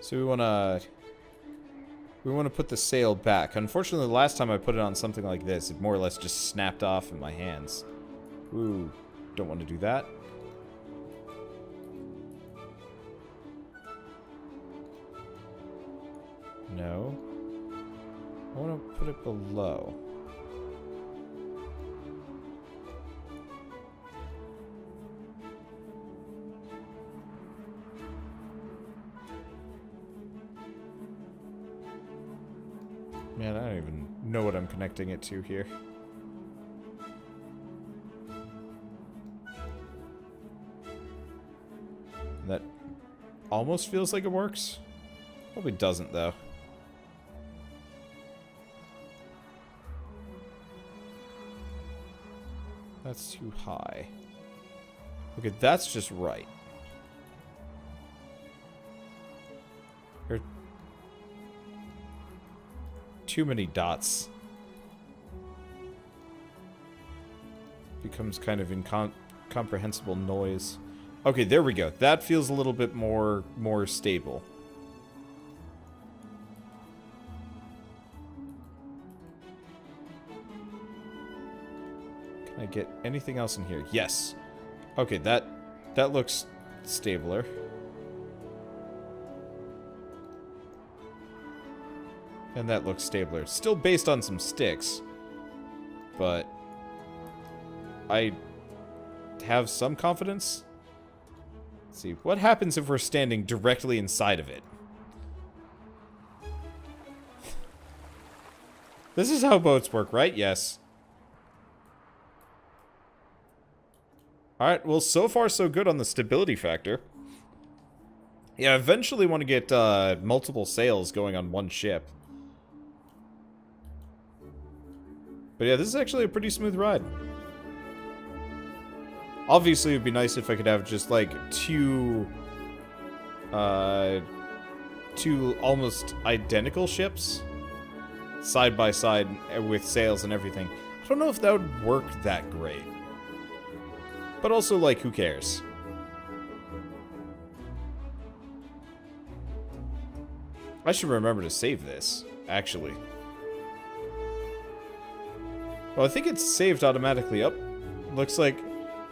So we want to put the sail back. Unfortunately, the last time I put it on something like this, it more or less just snapped off in my hands. Ooh, don't want to do that. No. I want to put it below. Man, I don't even know what I'm connecting it to here. That almost feels like it works. Probably doesn't, though. That's too high. Okay, that's just right. Or too many dots. Becomes kind of incomprehensible noise. Okay, there we go. That feels a little bit more stable. Can I get anything else in here? Yes. Okay, that looks stabler. And that looks stabler. Still based on some sticks. But I have some confidence. Let's see. What happens if we're standing directly inside of it? This is how boats work, right? Yes. Alright, well, so far so good on the stability factor. Yeah, I eventually want to get multiple sails going on one ship. But yeah, this is actually a pretty smooth ride. Obviously, it would be nice if I could have just, like, two almost identical ships. Side by side with sails and everything. I don't know if that would work that great. But also, like, who cares? I should remember to save this, actually. Well, I think it's saved automatically. Up, looks like.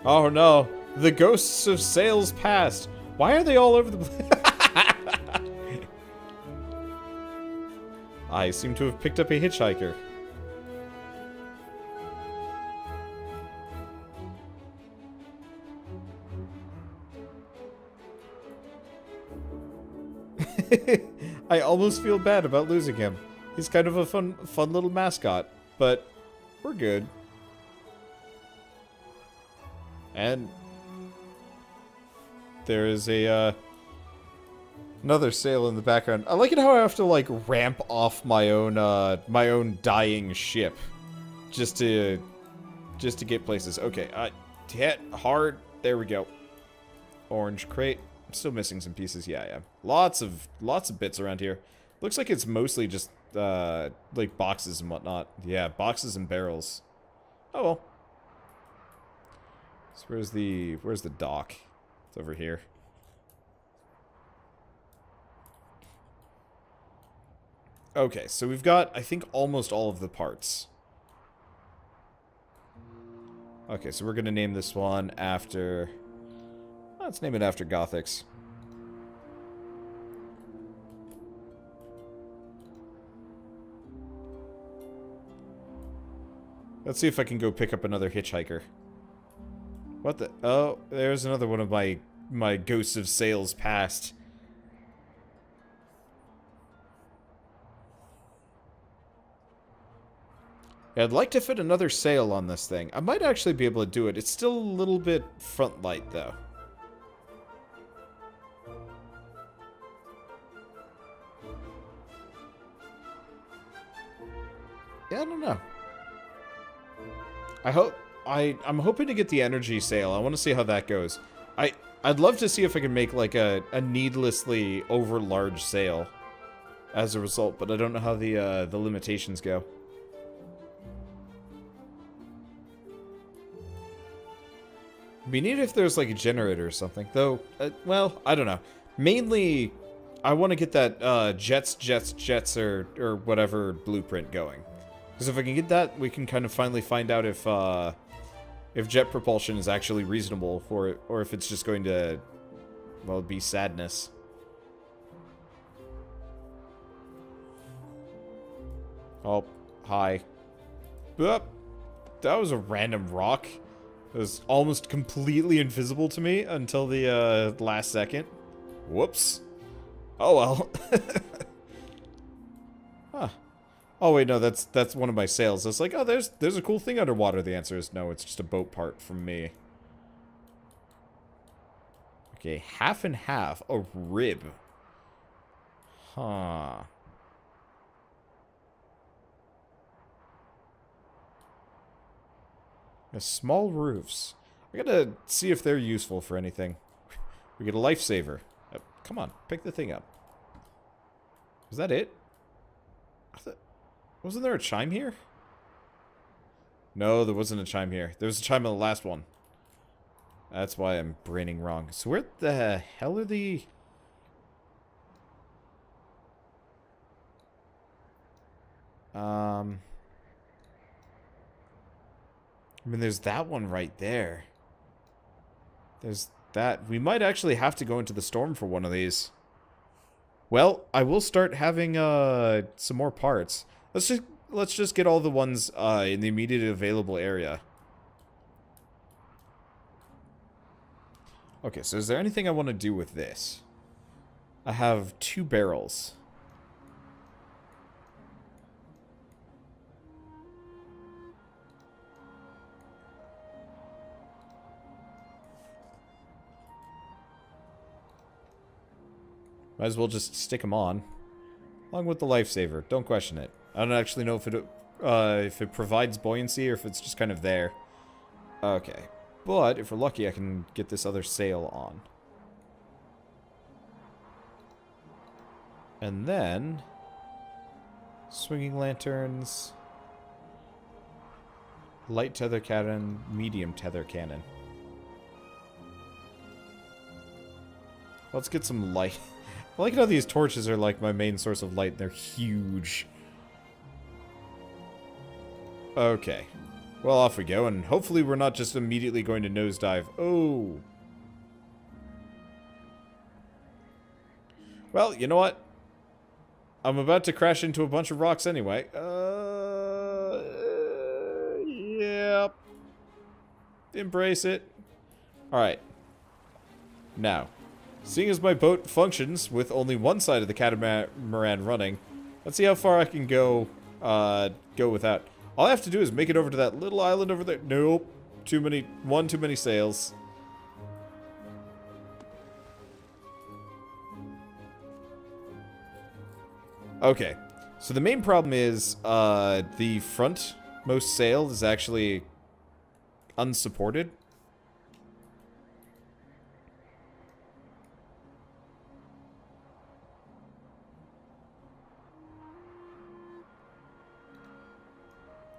Oh no, the ghosts of sails past. Why are they all over the place? I seem to have picked up a hitchhiker. I almost feel bad about losing him. He's kind of a fun little mascot, but. We're good. And there is a another sail in the background. I like it how I have to like ramp off my own dying ship just to get places. Okay, hit hard. There we go. Orange crate. I'm still missing some pieces. Yeah, I am. Lots of bits around here. Looks like it's mostly just like boxes and whatnot. Yeah, boxes and barrels. Oh well. So where's the dock? It's over here. Okay, so we've got I think almost all of the parts. Okay, so we're gonna name this one after. Let's name it after Gothix. Let's see if I can go pick up another hitchhiker. What the? Oh, there's another one of my ghosts of sails past. Yeah, I'd like to fit another sail on this thing. I might actually be able to do it. It's still a little bit front light, though. Yeah, I don't know. I'm hoping to get the energy sail. I want to see how that goes. I'd love to see if I can make like a needlessly over large sail as a result, but I don't know how the limitations go. It'd be neat if there's like a generator or something, though. Well, I don't know. Mainly, I want to get that Jets or whatever blueprint going. Because if I can get that, we can kind of finally find out if jet propulsion is actually reasonable for it, or if it's just going to, well, be sadness. Oh, hi. Boop. That was a random rock. It was almost completely invisible to me until the last second. Whoops. Oh well. Huh. Oh wait, no, that's one of my sails. It's like, oh, there's a cool thing underwater. The answer is no, it's just a boat part from me. Okay, half and half. A rib. Huh. Small roofs. I gotta see if they're useful for anything. We get a lifesaver. Oh, come on, pick the thing up. Is that it? I thought, wasn't there a chime here? No, there wasn't a chime here. There was a chime in the last one. That's why I'm braining wrong. So where the hell are the... I mean, there's that one right there. There's that. We might actually have to go into the storm for one of these. Well, I will start having some more parts. Let's just get all the ones in the immediate available area. Okay, so is there anything I want to do with this? I have 2 barrels. Might as well just stick them on, along with the lifesaver. Don't question it. I don't actually know if it provides buoyancy or if it's just kind of there. Okay, but if we're lucky, I can get this other sail on, and then swinging lanterns, light tether cannon, medium tether cannon. Let's get some light. I like how these torches are like my main source of light. They're huge. Okay. Well, off we go, and hopefully we're not just immediately going to nosedive. Oh. Well, you know what? I'm about to crash into a bunch of rocks anyway. Yep. Embrace it. Alright. Now. Seeing as my boat functions with only one side of the catamaran running, let's see how far I can go without. All I have to do is make it over to that little island over there. Nope. Too many sails. Okay. So the main problem is the frontmost sail is actually unsupported.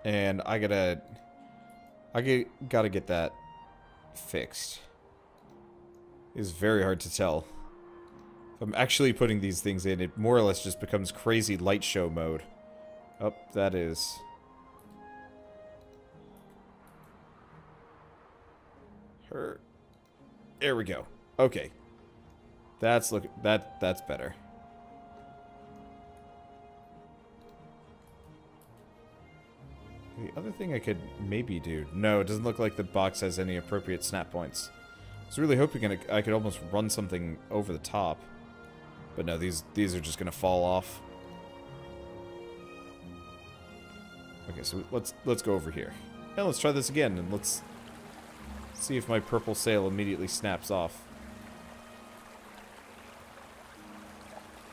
And I gotta get that fixed. It's very hard to tell. If I'm actually putting these things in, it more or less just becomes crazy light show mode. Oh, that is. Her. There we go. Okay. That's better. The other thing I could maybe do... No, it doesn't look like the box has any appropriate snap points. I was really hoping I could almost run something over the top. But no, these are just going to fall off. Okay, so let's go over here. And let's try this again, and let's see if my purple sail immediately snaps off.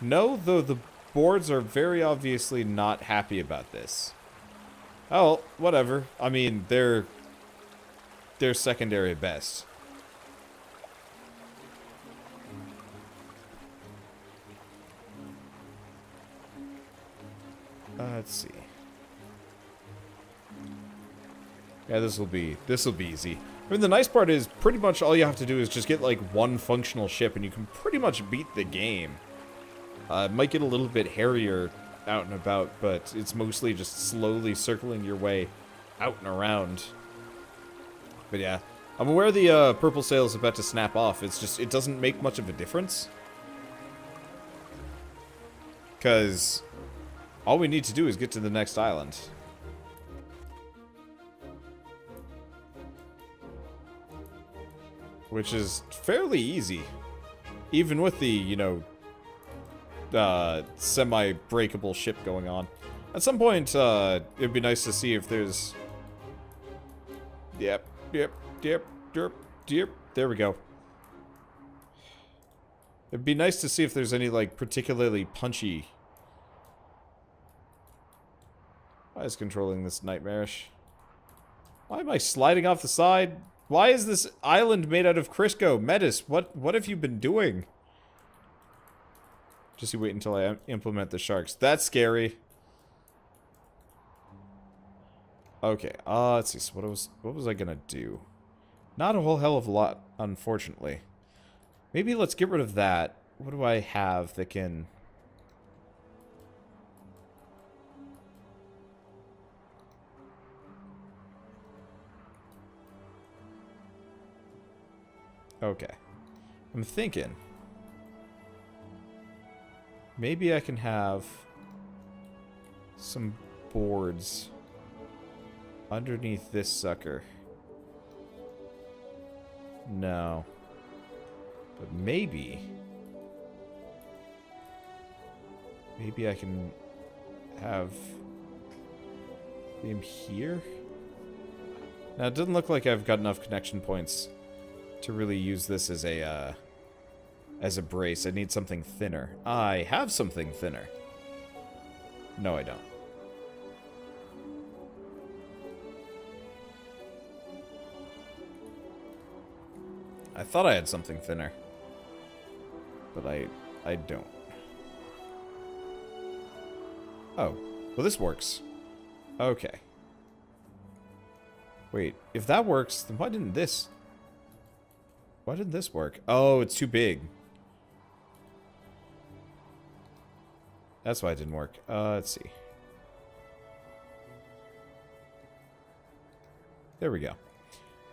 No, though the boards are very obviously not happy about this. Oh, whatever. I mean, they're secondary at best. Let's see. Yeah, this will be easy. I mean, the nice part is pretty much all you have to do is just get like one functional ship, and you can pretty much beat the game. It might get a little bit hairier out and about, but it's mostly just slowly circling your way out and around. But yeah, I'm aware the purple sail is about to snap off. It's just, it doesn't make much of a difference. Because all we need to do is get to the next island. Which is fairly easy. Even with the, you know, semi-breakable ship going on. At some point, it'd be nice to see if there's... Yep. There we go. It'd be nice to see if there's any, like, particularly punchy... Why is controlling this nightmarish? Why am I sliding off the side? Why is this island made out of Crisco? Metis, what have you been doing? Just you wait until I implement the sharks. That's scary. Okay, let's see. So what was I gonna do? Not a whole hell of a lot, unfortunately. Maybe let's get rid of that. What do I have that can... Okay. I'm thinking... Maybe I can have some boards underneath this sucker. No. But maybe... Maybe I can have them here? Now, it doesn't look like I've got enough connection points to really use this as a brace. I need something thinner. I have something thinner. No, I don't. I thought I had something thinner. But I don't. Oh. Well, this works. Okay. Wait. If that works, then why didn't this work? Oh, it's too big. That's why it didn't work. Let's see. There we go.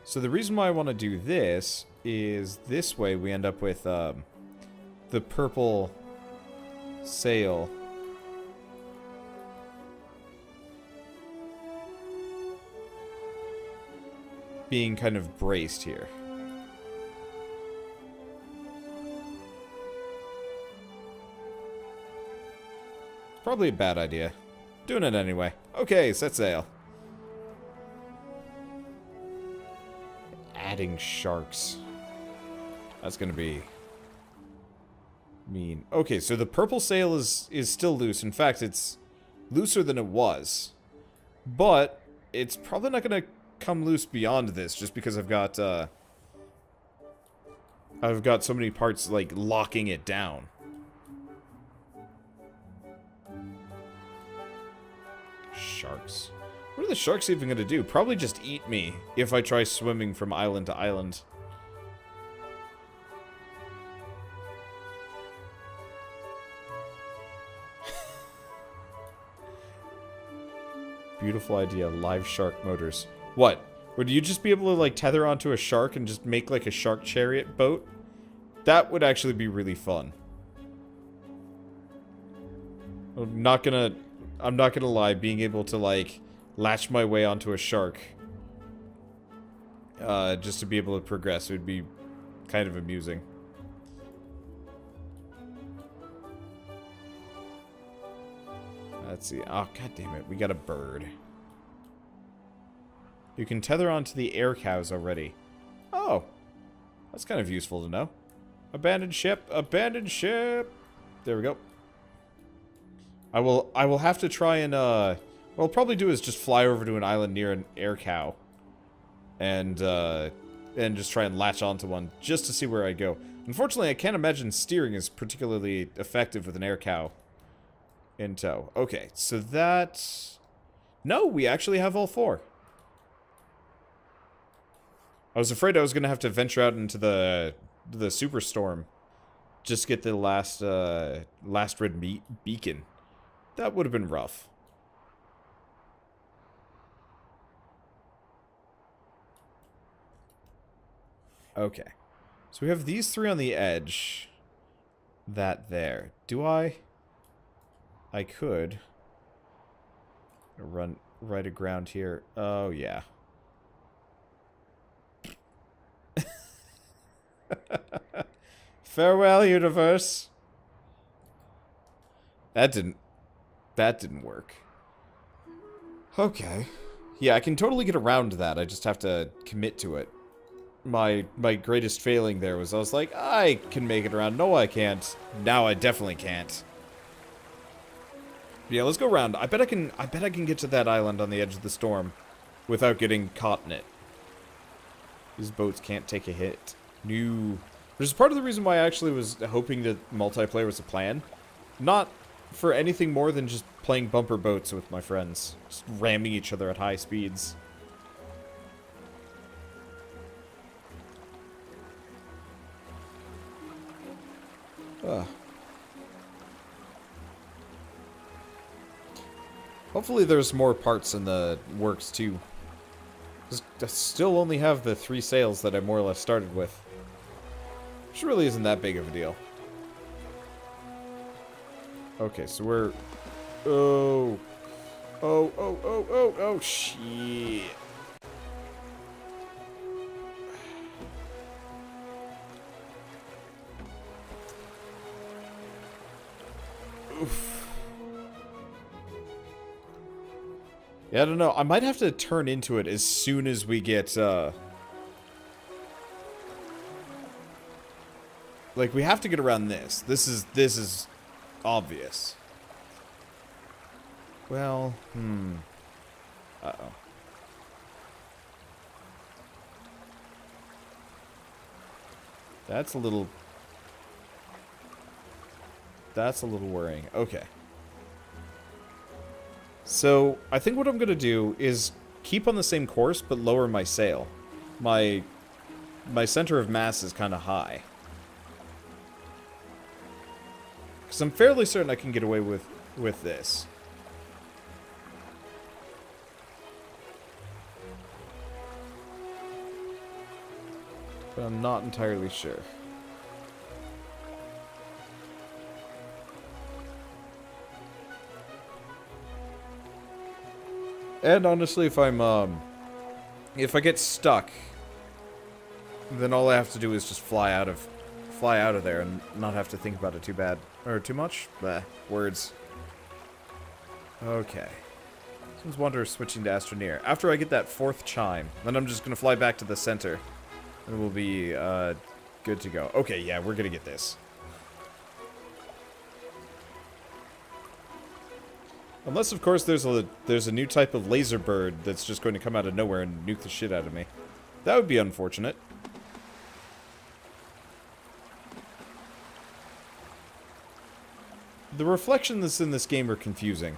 So the reason why I want to do this is this way we end up with the purple sail. Being kind of braced here. Probably a bad idea. Doing it anyway. Okay, set sail. Adding sharks. That's gonna be mean. Okay, so the purple sail is still loose. In fact, it's looser than it was. But it's probably not gonna come loose beyond this, just because I've got so many parts like locking it down. Sharks. What are the sharks even going to do? Probably just eat me if I try swimming from island to island. Beautiful idea. Live shark motors. What? Would you just be able to like tether onto a shark and just make like a shark chariot boat? That would actually be really fun. I'm not gonna lie, being able to, like, latch my way onto a shark, just to be able to progress would be kind of amusing. Let's see. Oh, god damn it. We got a bird. You can tether onto the air cows already. Oh. That's kind of useful to know. Abandoned ship. Abandoned ship. There we go. I will have to try and, what I'll probably do is just fly over to an island near an air cow. And just try and latch onto one, just to see where I go. Unfortunately, I can't imagine steering is particularly effective with an air cow in tow. Okay, so that... No, we actually have all four. I was afraid I was going to have to venture out into the superstorm just get the last red meat beacon. That would have been rough. Okay. So we have these three on the edge. That there. Do I? I could run right aground here. Oh, yeah. Farewell, universe. That didn't work. Okay. Yeah, I can totally get around that. I just have to commit to it. My greatest failing there was I was like, I can make it around. No, I can't. Now I definitely can't. Yeah, let's go around. I bet I can get to that island on the edge of the storm without getting caught in it. These boats can't take a hit. New, which is part of the reason why I actually was hoping that multiplayer was a plan. Not for anything more than just playing bumper boats with my friends. Just ramming each other at high speeds. Ugh. Hopefully there's more parts in the works, too. I still only have the 3 sails that I more or less started with. Which really isn't that big of a deal. Okay, so we're... Oh. Oh, oh, oh, oh, oh, shit. Oof. Yeah, I don't know. I might have to turn into it as soon as we get, like, we have to get around this. This is obvious. Well, Uh-oh. That's a little worrying. Okay. So, I think what I'm going to do is keep on the same course, but lower my sail. My center of mass is kind of high. Because I'm fairly certain I can get away with this. But I'm not entirely sure. And honestly, if I get stuck, then all I have to do is just fly out of there and not have to think about it too bad. Or too much? Bleh. Words. Okay. Since Wanderer switching to Astroneer. After I get that 4th chime, then I'm just gonna fly back to the center. And we'll be, good to go. Okay, yeah, we're gonna get this. Unless, of course, there's a new type of laser bird that's just going to come out of nowhere and nuke the shit out of me. That would be unfortunate. The reflections that's in this game are confusing.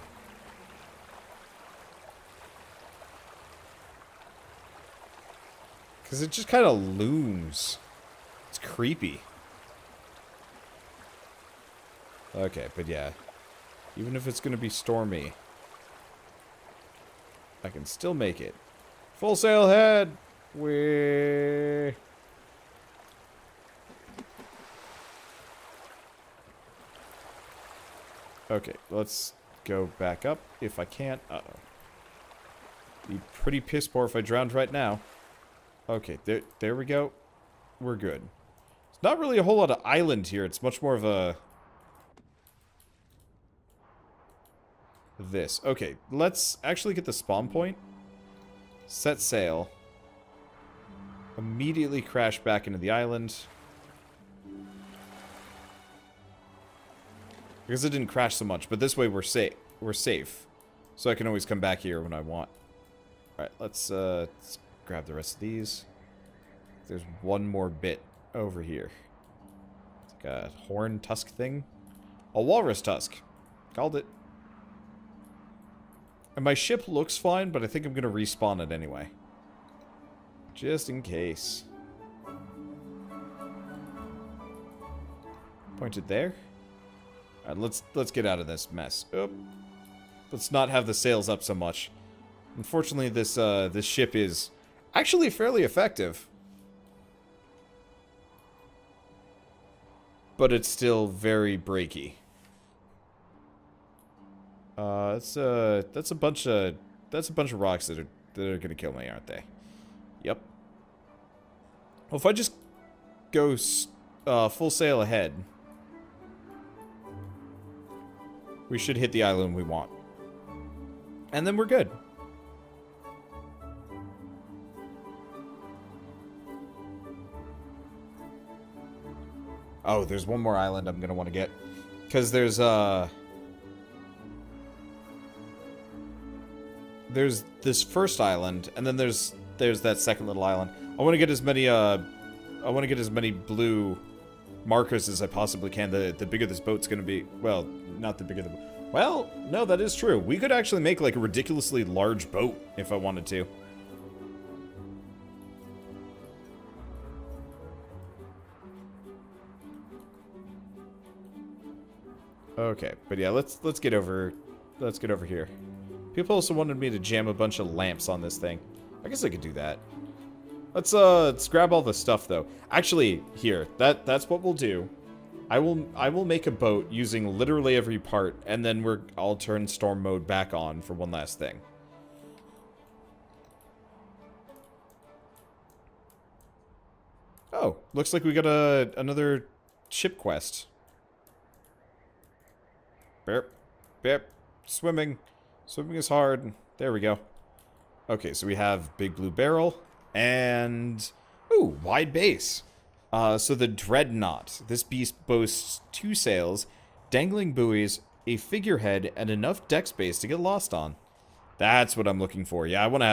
Because it just kind of looms. It's creepy. Okay, but yeah. Even if it's going to be stormy, I can still make it. Full sail ahead! We're... Okay, let's go back up if I can't. Uh-oh. Be pretty piss poor if I drowned right now. Okay, there we go. We're good. It's not really a whole lot of island here. It's much more of a... This. Okay, let's actually get the spawn point. Set sail. Immediately crash back into the island. Because it didn't crash so much, but this way we're safe. So I can always come back here when I want. Alright, let's grab the rest of these. There's one more bit over here. It's like a horn tusk thing. A walrus tusk. Called it. And my ship looks fine, but I think I'm going to respawn it anyway. Just in case. Pointed there. Alright, let's get out of this mess. Oop. Let's not have the sails up so much. Unfortunately, this this ship is actually fairly effective. But it's still very breaky. That's a bunch of rocks that are gonna kill me, aren't they? Yep. Well, if I just go full sail ahead, we should hit the island we want, and then we're good. Oh, there's one more island I'm gonna want to get, because there's this first island, and then there's that second little island. I want to get as many blue markers as I possibly can. The bigger this boat's gonna be, well, not the bigger the boat. Well, no, that is true. We could actually make like a ridiculously large boat if I wanted to. Okay, but yeah, let's get over here. People also wanted me to jam a bunch of lamps on this thing. I guess I could do that. Let's grab all the stuff though. Actually, here, that's what we'll do. I will make a boat using literally every part, and then I'll turn storm mode back on for one last thing. Oh, looks like we got another ship quest. Burp, burp, swimming. Swimming is hard. There we go. Okay, so we have big blue barrel and ooh, wide base. So the Dreadnought. This beast boasts 2 sails, dangling buoys, a figurehead, and enough deck space to get lost on. That's what I'm looking for. Yeah, I want to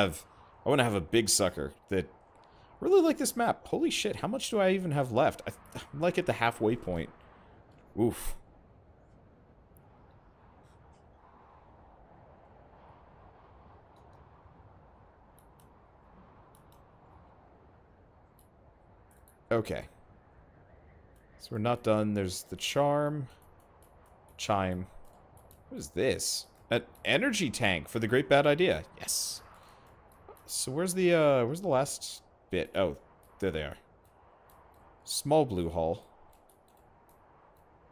have a big sucker. That really like this map. Holy shit, how much do I even have left? I'm like at the halfway point. Oof. Okay. So we're not done. There's the chime. What is this? An energy tank for the great bad idea. Yes. So where's the last bit? Oh, there they are. Small blue hull.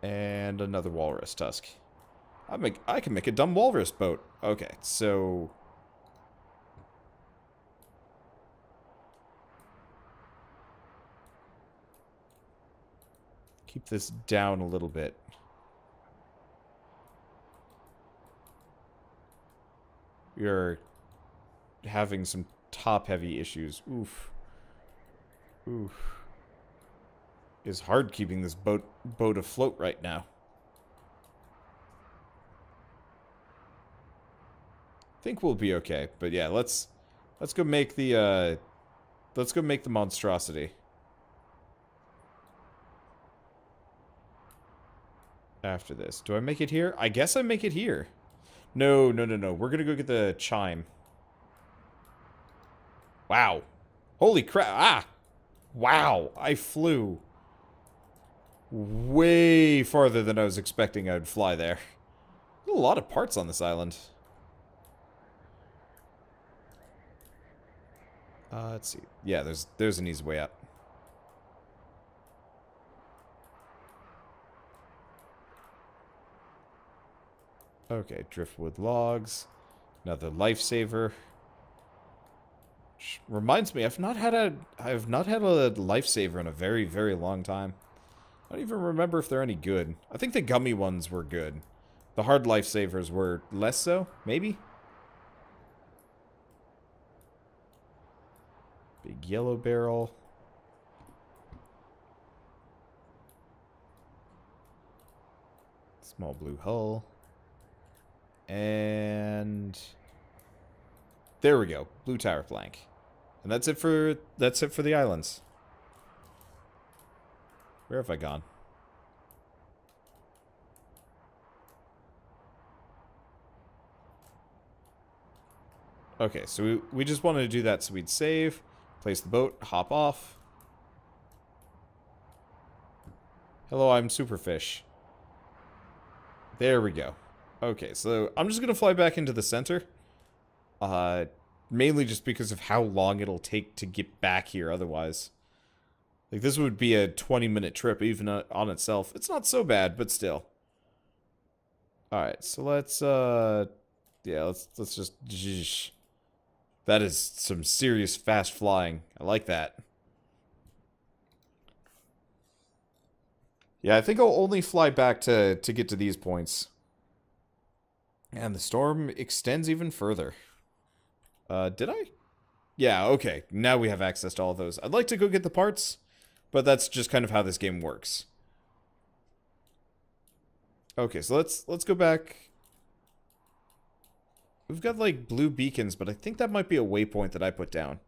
And another walrus tusk. I can make a dumb walrus boat. Okay, so keep this down a little bit. We are having some top-heavy issues. Oof. Oof. It's hard keeping this boat afloat right now. I think we'll be okay, but yeah, let's go make the monstrosity. After this. Do I make it here? I guess I make it here. No, no, no, no. We're gonna go get the chime. Wow. Holy crap. Ah! Wow. I flew way farther than I was expecting I would fly there. There's a lot of parts on this island. Let's see. Yeah, there's an easy way out. Okay, driftwood logs, another lifesaver. Which reminds me, I've not had a lifesaver in a very, very long time. I don't even remember if they're any good. I think the gummy ones were good. The hard lifesavers were less so, maybe. Big yellow barrel. Small blue hull. And there we go, blue tower plank, and that's it for the islands. Where have I gone? Okay, so we just wanted to do that, so we'd save, place the boat, hop off, Hello, I'm Superfish. There we go. Okay, so I'm just going to fly back into the center. Mainly just because of how long it'll take to get back here otherwise. Like, this would be a 20-minute trip even on itself. It's not so bad, but still. Alright, so let's, yeah, let's just... Zhoosh. That is some serious fast flying. I like that. Yeah, I think I'll only fly back to get to these points. And the storm extends even further. Did I? Yeah, okay. Now we have access to all those. I'd like to go get the parts, but that's just kind of how this game works. Okay, so let's go back. We've got, like, blue beacons, but I think that might be a waypoint that I put down.